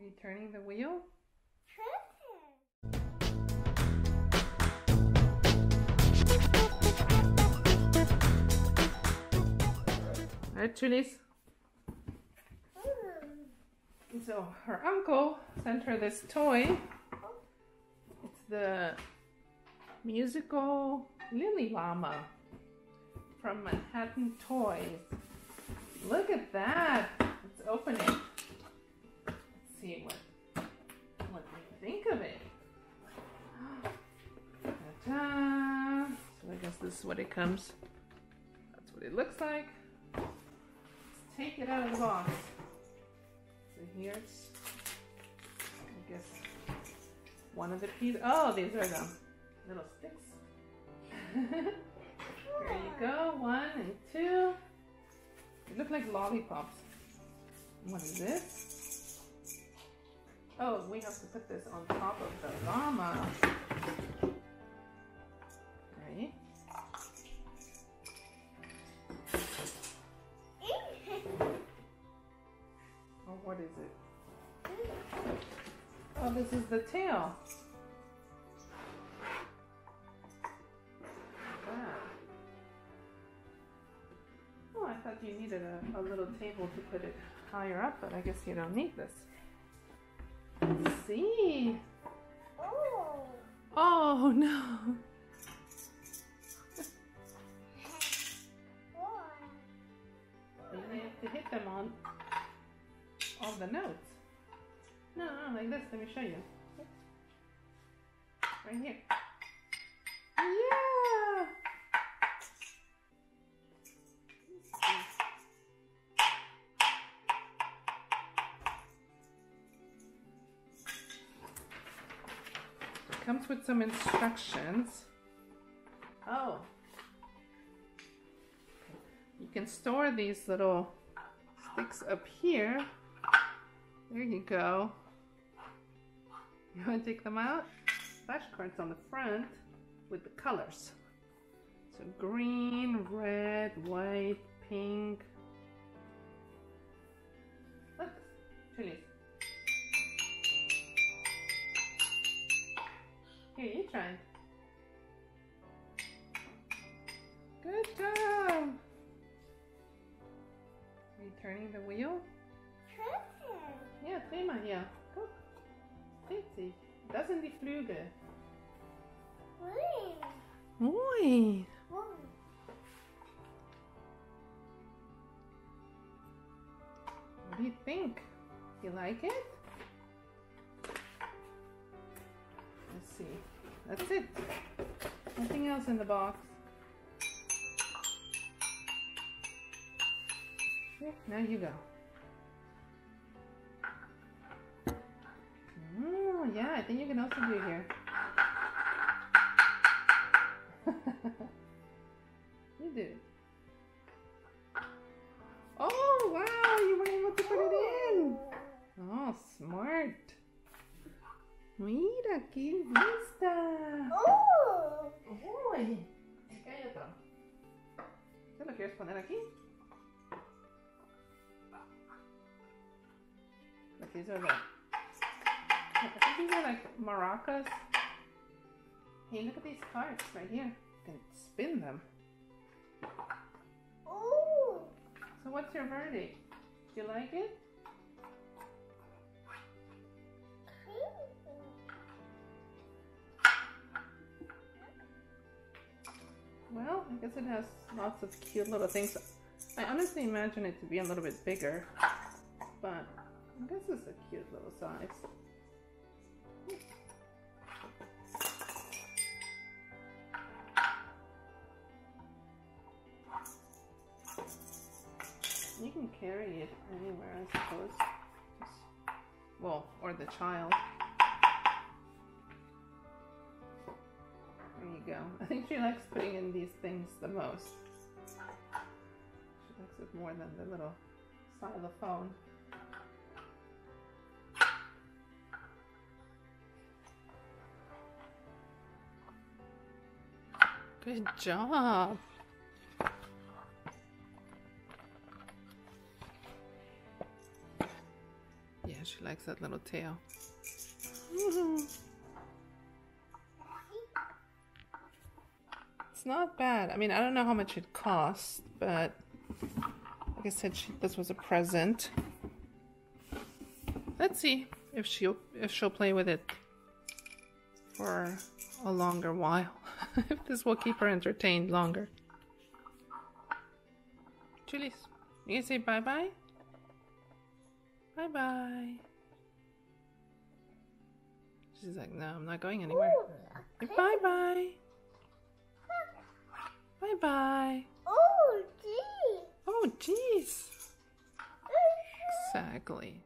Are you turning the wheel? Alright, Chulis. So her uncle sent her this toy. It's the musical Lily Llama from Manhattan Toys. Look at that! Let's open it. Let's see what we think of it. Ta-da! So I guess this is what it comes. That's what it looks like. Let's take it out of the box. Here's, I guess, one of the pieces. Oh, these are the little sticks. There you go, one and two. They look like lollipops. What is this? Oh, we have to put this on top of the llama. Right? What is it? Oh, this is the tail. Oh, I thought you needed a little table to put it higher up, but I guess you don't need this. Let's see. Oh. Oh no. You have to hit them on all the notes. No, no, like this. Let me show you. Right here. Yeah! It comes with some instructions. Oh. You can store these little sticks up here. There you go. You want to take them out? Flashcards on the front with the colors. So green, red, white, pink. Look, Chulis. Here, you try. Good job. Are you turning the wheel? Ja, dreh mal hier. Guck. Dreht sich. Das sind die Flügel. Ui. Ui. What do you think? You like it? Let's see. That's it. Nothing else in the box. Yeah, now you go. Yeah, I think you can also do it here. You do. Oh, wow, you were able to put it in. Oh, smart. Mira, que vista. Oh, uy. Cállate. ¿Te lo quieres poner aquí? Like these are the... I think these are like maracas. Hey, look at these cards right here. You can spin them. Oh! So what's your verdict? Do you like it? Well, I guess it has lots of cute little things. I honestly imagine it to be a little bit bigger, but I guess it's a cute little size. You can carry it anywhere, I suppose. Just, well, or the child. There you go. I think she likes putting in these things the most. She likes it more than the little xylophone. Good job. Yeah, she likes that little tail. It's not bad. I mean, I don't know how much it costs, but like I said, this was a present. Let's see if she'll play with it for a longer while. If this will keep her entertained longer. Chulis, you gonna say bye-bye? Bye-bye. She's like, no, I'm not going anywhere. Bye-bye. Bye-bye. Oh, geez. Oh, geez. Exactly.